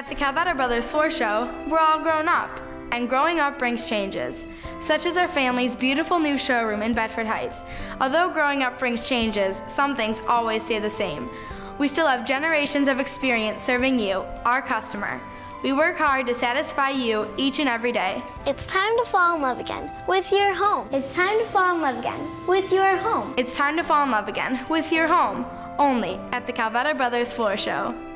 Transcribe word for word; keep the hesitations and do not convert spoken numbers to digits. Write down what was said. At the Calvetta Brothers Floor Show, we're all grown up, and growing up brings changes, such as our family's beautiful new showroom in Bedford Heights. Although growing up brings changes, some things always stay the same. We still have generations of experience serving you, our customer. We work hard to satisfy you each and every day. It's time to fall in love again with your home. It's time to fall in love again with your home. It's time to fall in love again with your home, only at the Calvetta Brothers Floor Show.